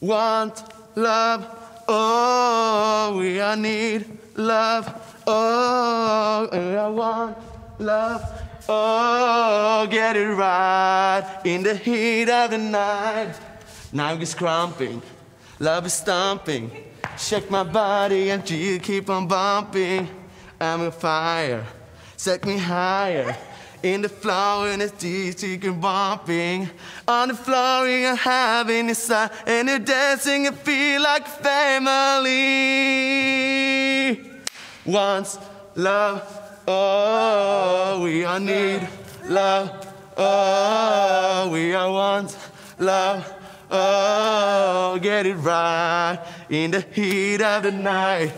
want love, oh, we all need love, oh, I want love, oh, get it right in the heat of the night. Now it's crumping, love is stomping, shake my body until you keep on bumping. I'm on fire, set me higher, in the floor, in the streets, you can bumping. On the floor, you're having inside, and you're dancing, you feel like family. Once love, oh, we all need love, oh, we all want love, oh, get it right in the heat of the night.